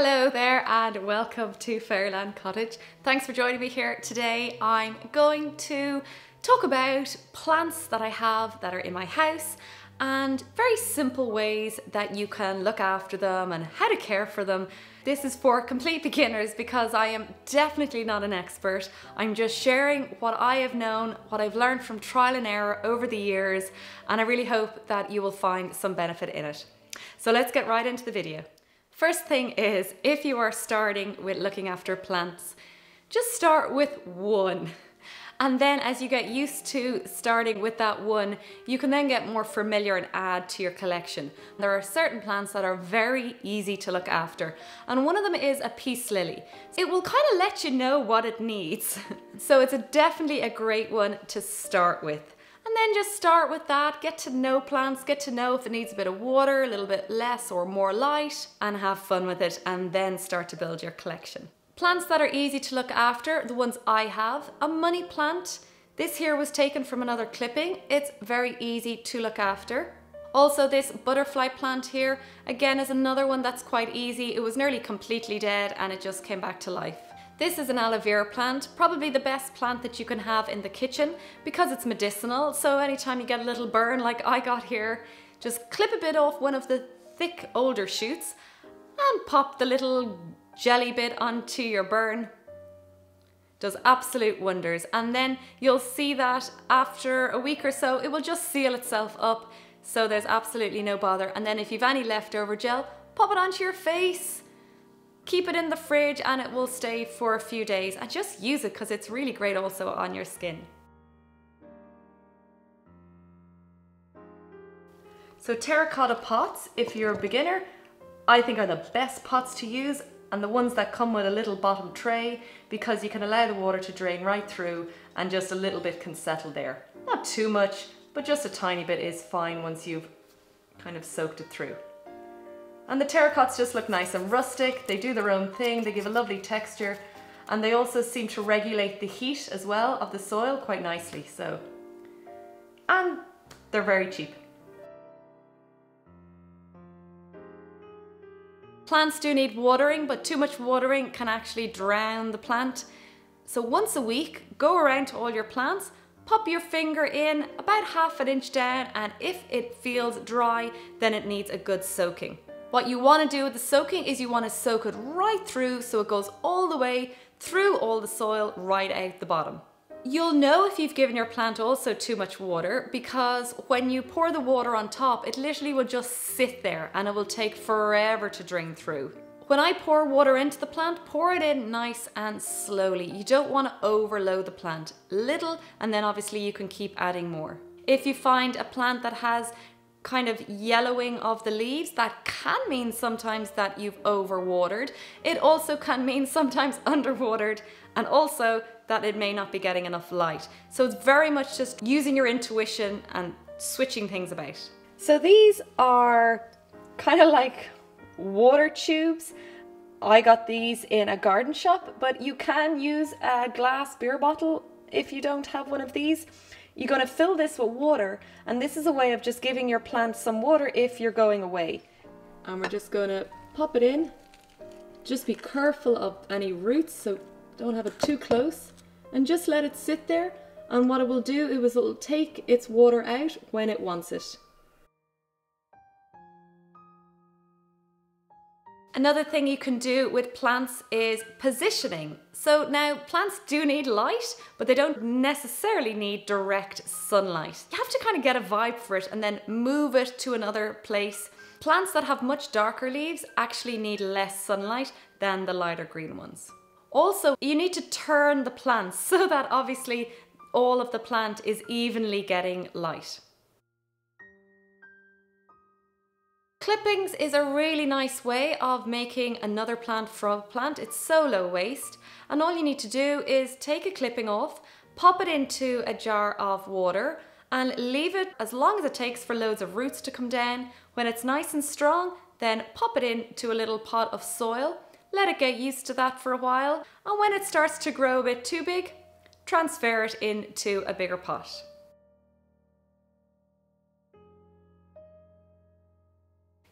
Hello there and welcome to Fairyland Cottage. Thanks for joining me here today. I'm going to talk about plants that I have that are in my house and very simple ways that you can look after them and how to care for them. This is for complete beginners because I am definitely not an expert. I'm just sharing what I have known, what I've learned from trial and error over the years, and I really hope that you will find some benefit in it. So let's get right into the video. First thing is, if you are starting with looking after plants, just start with one. And then as you get used to starting with that one, you can then get more familiar and add to your collection. There are certain plants that are very easy to look after, and one of them is a peace lily. It will kind of let you know what it needs. So it's definitely a great one to start with. And then just start with that, get to know plants, get to know if it needs a bit of water, a little bit less or more light, and have fun with it, and then start to build your collection. Plants that are easy to look after, the ones I have, a money plant. This here was taken from another clipping. It's very easy to look after. Also this butterfly plant here, again, is another one that's quite easy. It was nearly completely dead and it just came back to life. This is an aloe vera plant, probably the best plant that you can have in the kitchen because it's medicinal. So anytime you get a little burn like I got here, just clip a bit off one of the thick older shoots and pop the little jelly bit onto your burn. Does absolute wonders. And then you'll see that after a week or so, it will just seal itself up. So there's absolutely no bother. And then if you've any leftover gel, pop it onto your face. Keep it in the fridge and it will stay for a few days, and just use it because it's really great also on your skin. So terracotta pots, if you're a beginner, I think are the best pots to use, and the ones that come with a little bottom tray, because you can allow the water to drain right through and just a little bit can settle there. Not too much, but just a tiny bit is fine once you've kind of soaked it through. And the terracottas just look nice and rustic. They do their own thing, they give a lovely texture, and they also seem to regulate the heat as well of the soil quite nicely, so. And they're very cheap. Plants do need watering, but too much watering can actually drown the plant. So once a week, go around to all your plants, pop your finger in about half an inch down, and if it feels dry, then it needs a good soaking. What you want to do with the soaking is you want to soak it right through so it goes all the way through all the soil right out the bottom. You'll know if you've given your plant also too much water, because when you pour the water on top, it literally will just sit there and it will take forever to drain through. When I pour water into the plant, pour it in nice and slowly. You don't want to overload the plant. Little, and then obviously you can keep adding more. If you find a plant that has kind of yellowing of the leaves, that can mean sometimes that you've overwatered. It also can mean sometimes underwatered, and also that it may not be getting enough light. So it's very much just using your intuition and switching things about. So these are kind of like water tubes. I got these in a garden shop, but you can use a glass beer bottle if you don't have one of these. You're going to fill this with water, and this is a way of just giving your plant some water if you're going away. And we're just going to pop it in. Just be careful of any roots, so don't have it too close, and just let it sit there, and what it will do is it will take its water out when it wants it. Another thing you can do with plants is positioning. So now plants do need light, but they don't necessarily need direct sunlight. You have to kind of get a vibe for it and then move it to another place. Plants that have much darker leaves actually need less sunlight than the lighter green ones. Also, you need to turn the plants so that obviously all of the plant is evenly getting light. Clippings is a really nice way of making another plant from a plant. It's so low waste, and all you need to do is take a clipping off, pop it into a jar of water, and leave it as long as it takes for loads of roots to come down. When it's nice and strong, then pop it into a little pot of soil, let it get used to that for a while, and when it starts to grow a bit too big, transfer it into a bigger pot.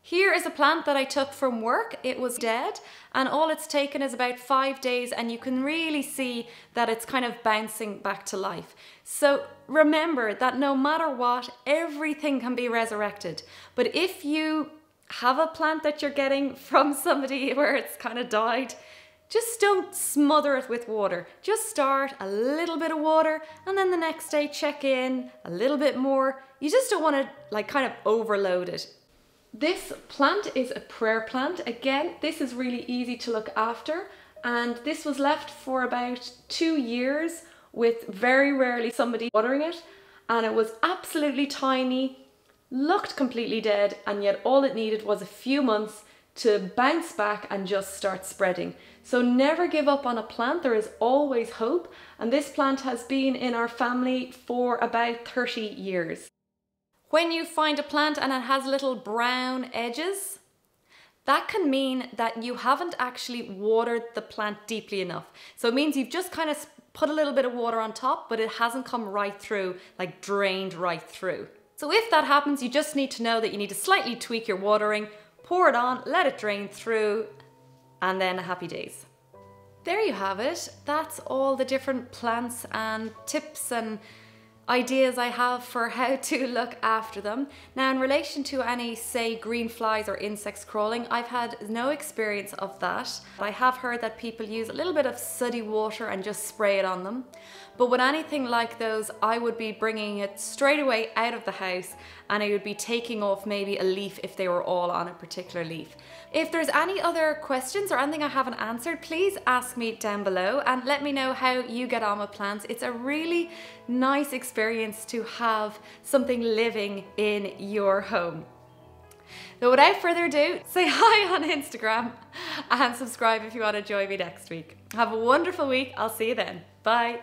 Here is a plant that I took from work. It was dead and all it's taken is about 5 days, and you can really see that it's kind of bouncing back to life. So remember that no matter what, everything can be resurrected. But if you have a plant that you're getting from somebody where it's kind of died, just don't smother it with water. Just start a little bit of water and then the next day check in a little bit more. You just don't want to like kind of overload it. This plant is a prayer plant. Again, this is really easy to look after, and this was left for about 2 years with very rarely somebody watering it, and it was absolutely tiny, looked completely dead, and yet all it needed was a few months to bounce back and just start spreading. So never give up on a plant, there is always hope, and this plant has been in our family for about 30 years. When you find a plant and it has little brown edges, that can mean that you haven't actually watered the plant deeply enough. So it means you've just kind of put a little bit of water on top, but it hasn't come right through, like drained right through. So if that happens, you just need to know that you need to slightly tweak your watering, pour it on, let it drain through, and then happy days. There you have it. That's all the different plants and tips and ideas I have for how to look after them. Now, in relation to any, say, green flies or insects crawling, I've had no experience of that. I have heard that people use a little bit of sooty water and just spray it on them. But with anything like those, I would be bringing it straight away out of the house, and I would be taking off maybe a leaf if they were all on a particular leaf. If there's any other questions or anything I haven't answered, please ask me down below and let me know how you get on with plants. It's a really nice experience to have something living in your home. So without further ado, say hi on Instagram and subscribe if you want to join me next week. Have a wonderful week. I'll see you then. Bye.